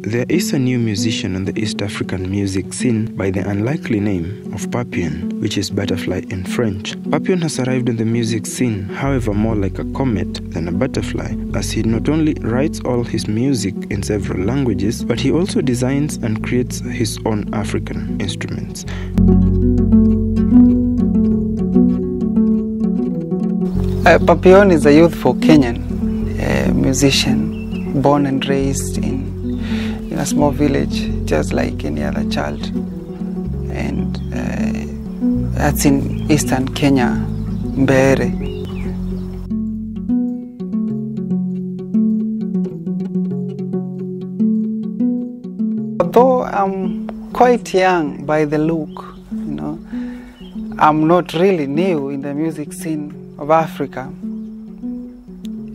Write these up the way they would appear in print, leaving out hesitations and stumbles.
There is a new musician on the East African music scene by the unlikely name of Papillon, which is butterfly in French. Papillon has arrived on the music scene, however, more like a comet than a butterfly, as he not only writes all his music in several languages, but he also designs and creates his own African instruments. Papillon is a youthful Kenyan musician, born and raised in a small village, just like any other child, and that's in eastern Kenya, Mbeere. Although I'm quite young by the look, you know, I'm not really new in the music scene of Africa,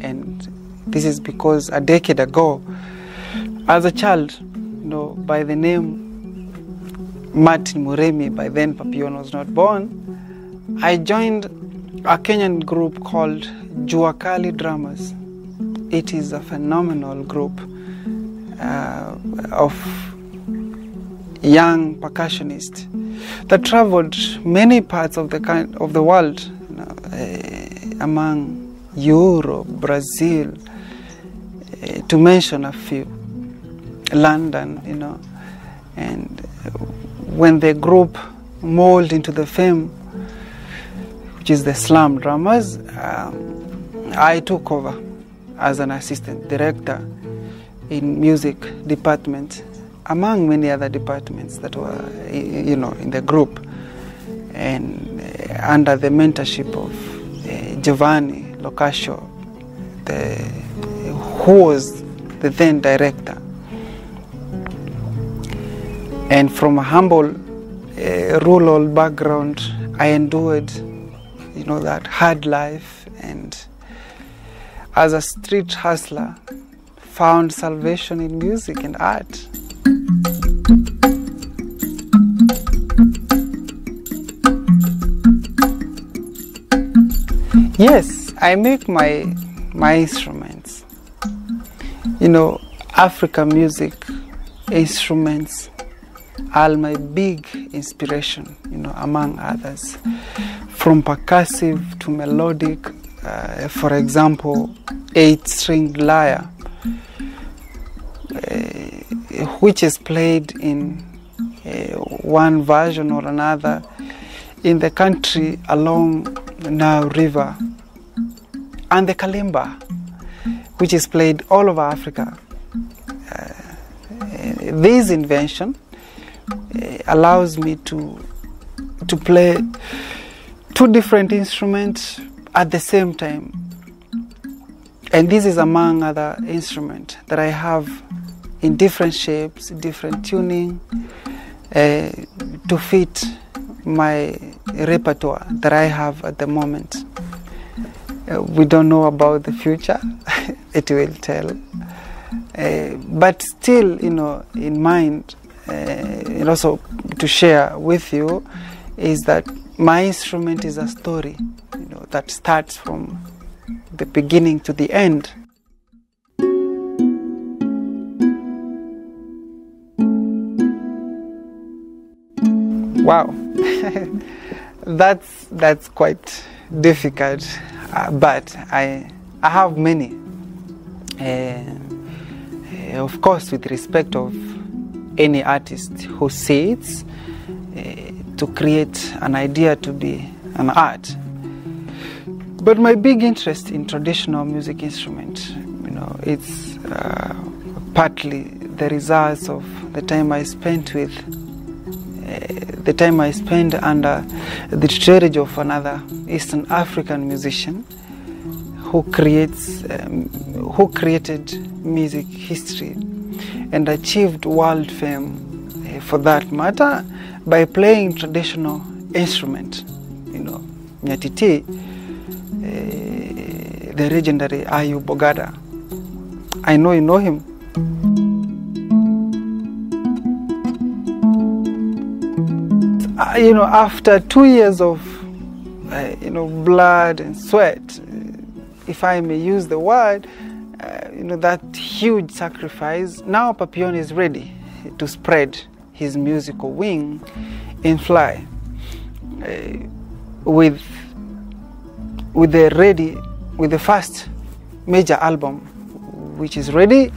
and this is because a decade ago, as a child, you know, by the name Martin Murimi, by then Papillon was not born, I joined a Kenyan group called Juakali Dramas. It is a phenomenal group of young percussionists that traveled many parts of the world, you know, among Europe, Brazil, to mention a few. London, you know, and when the group molded into the fame, which is the Slam Dramas, I took over as an assistant director in music department, among many other departments that were, you know, in the group, and under the mentorship of Giovanni Locascio, who was the then director. And from a humble rural background, I endured, you know, that hard life, and as a street hustler, found salvation in music and art. Yes, I make my instruments, you know, African music instruments. All my big inspiration, you know, among others, from percussive to melodic, for example, 8-stringed lyre, which is played in one version or another in the country along the Nile River, and the kalimba, which is played all over Africa. This invention allows me to play two different instruments at the same time, and this is among other instruments that I have in different shapes, different tuning, to fit my repertoire that I have at the moment. We don't know about the future, it will tell, but still, you know, in mind. And also to share with you is that my instrument is a story, you know, that starts from the beginning to the end. Wow, that's quite difficult, but I have many. Of course, with respect of any artist who sits to create an idea to be an art. But my big interest in traditional music instrument, you know, it's partly the results of the time I spent with, the time I spent under the tutelage of another Eastern African musician who created music history and achieved world fame, for that matter, by playing traditional instruments. You know, Nyatiti, the legendary Ayubogada. I know you know him. You know, after 2 years of, you know, blood and sweat, if I may use the word, you know, that huge sacrifice. Now Papillon is ready to spread his musical wing and fly with the first major album, which is ready,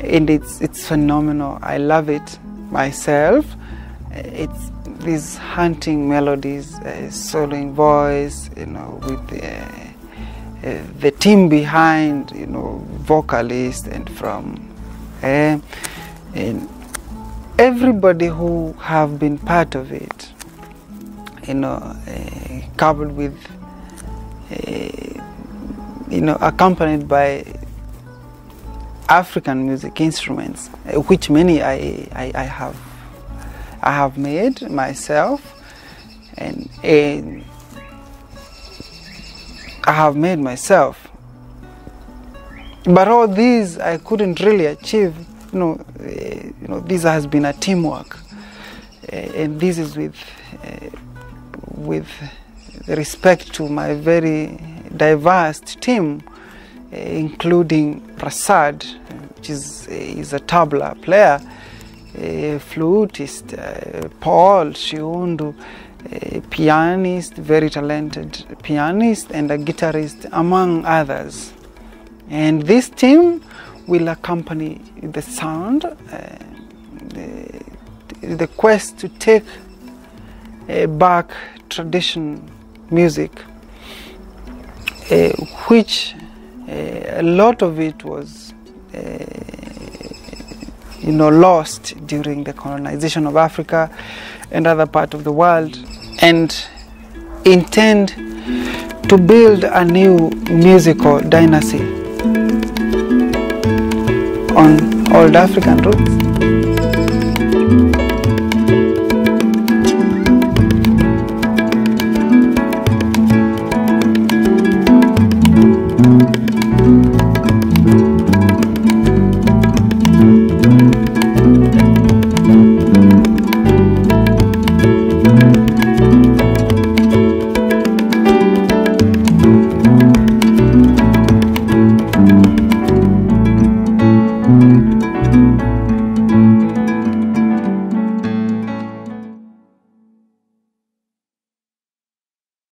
and it's phenomenal. I love it myself. It's these hunting melodies, soloing voice, you know, with the team behind, you know, vocalist and from and everybody who have been part of it, you know, coupled with, you know, accompanied by African music instruments, which many I have made myself, and I have made myself. But all these I couldn't really achieve. You know, this has been a teamwork, and this is with respect to my very diverse team, including Prasad, which is a tabla player, flutist, Paul, Shyondo, pianist, very talented pianist, and a guitarist, among others. And this team will accompany the sound, the quest to take back traditional music, which a lot of it was you know, lost during the colonization of Africa and other parts of the world, and intend to build a new musical dynasty on old African roots.